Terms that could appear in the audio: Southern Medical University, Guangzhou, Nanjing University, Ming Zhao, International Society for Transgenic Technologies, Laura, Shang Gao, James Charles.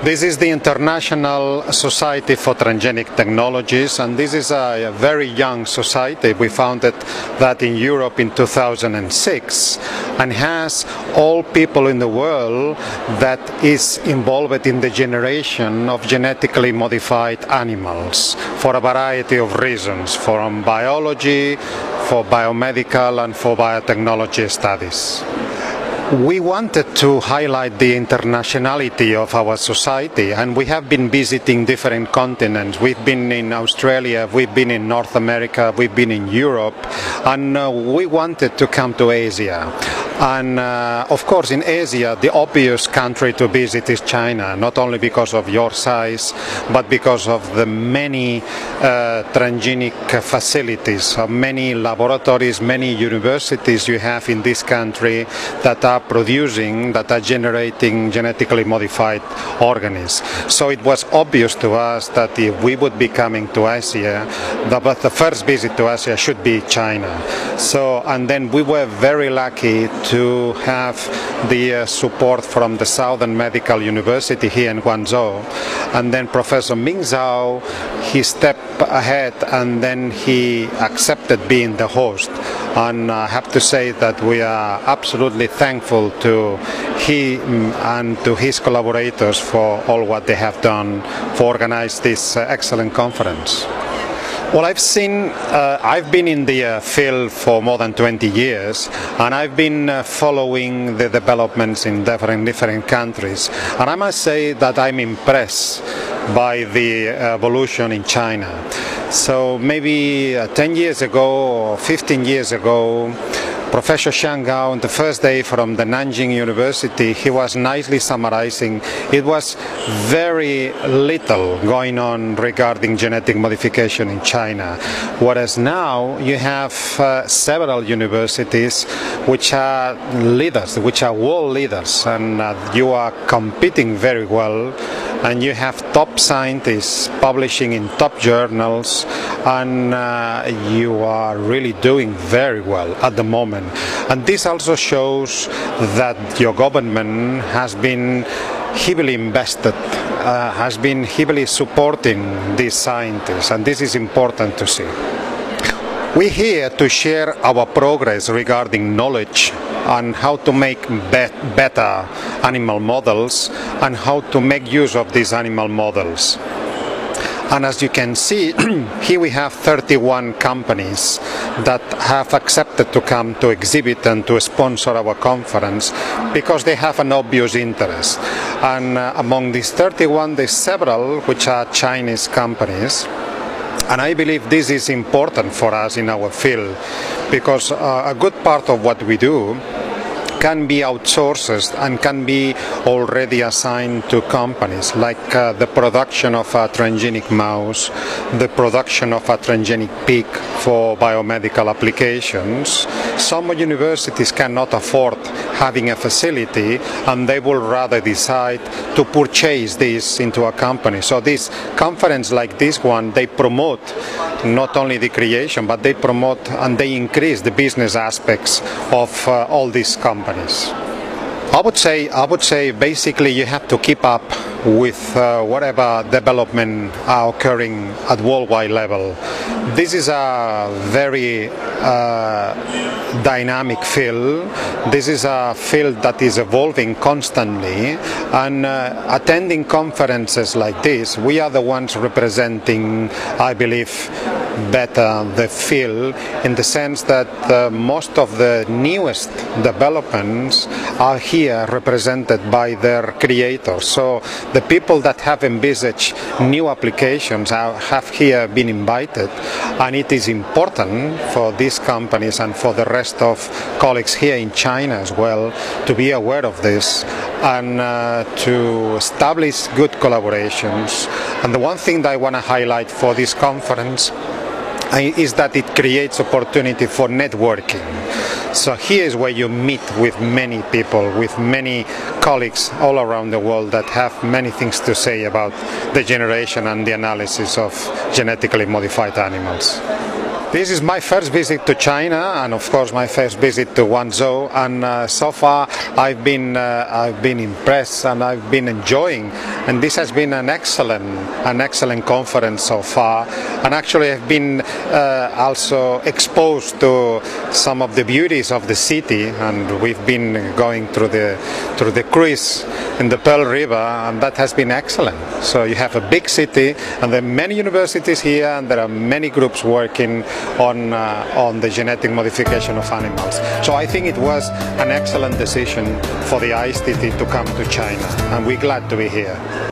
This is the International Society for Transgenic Technologies, and this is a very young society. We founded that in Europe in 2006 and has all people in the world that is involved in the generation of genetically modified animals for a variety of reasons, from biology, for biomedical and for biotechnology studies. We wanted to highlight the internationality of our society, and we have been visiting different continents. We've been in Australia, we've been in North America, we've been in Europe, and we wanted to come to Asia. And of course in Asia the obvious country to visit is China, not only because of your size but because of the many transgenic facilities, many laboratories, many universities you have in this country that are producing, that are generating genetically modified organisms. So it was obvious to us that if we would be coming to Asia, but the first visit to Asia should be China. So, and then we were very lucky to have the support from the Southern Medical University here in Guangzhou, and then Professor Ming Zhao, he stepped ahead and then he accepted being the host, and I have to say that we are absolutely thankful to him and to his collaborators for all what they have done for organize this excellent conference. Well, I've been in the field for more than 20 years, and I've been following the developments in different countries, and I must say that I'm impressed by the evolution in China. So maybe 10 years ago or 15 years ago, Professor Shang Gao, on the first day from the Nanjing University, he was nicely summarizing. It was very little going on regarding genetic modification in China, whereas now you have several universities which are leaders, which are world leaders, and you are competing very well, and you have top scientists publishing in top journals, and you are really doing very well at the moment. And this also shows that your government has been heavily invested, has been heavily supporting these scientists, and this is important to see. We're here to share our progress regarding knowledge on how to make better animal models and how to make use of these animal models. And as you can see, here we have 31 companies that have accepted to come to exhibit and to sponsor our conference because they have an obvious interest. And among these 31, there's several which are Chinese companies. And I believe this is important for us in our field because a good part of what we do can be outsourced and can be already assigned to companies, like the production of a transgenic mouse, the production of a transgenic pig for biomedical applications. Some universities cannot afford having a facility, and they will rather decide to purchase this into a company. So this conference like this one, they promote not only the creation, but they promote and they increase the business aspects of all these companies. I would say basically you have to keep up with whatever development are occurring at worldwide level. This is a very dynamic field. This is a field that is evolving constantly, and attending conferences like this, we are the ones representing, I believe, better the field, in the sense that most of the newest developments are here represented by their creators. So the people that have envisaged new applications have here been invited, and it is important for these companies and for the rest of colleagues here in China as well to be aware of this and to establish good collaborations. And the one thing that I want to highlight for this conference is that it creates opportunity for networking. So here is where you meet with many people, with many colleagues all around the world that have many things to say about the generation and the analysis of genetically modified animals. This is my first visit to China, and of course my first visit to Guangzhou, and so far I've been impressed and I've been enjoying, and this has been an excellent conference so far. And actually I've been also exposed to some of the beauties of the city, and we've been going through the cruise in the Pearl River, and that has been excellent. So you have a big city, and there are many universities here, and there are many groups working on the genetic modification of animals. So I think it was an excellent decision for the ISTT to come to China, and we're glad to be here.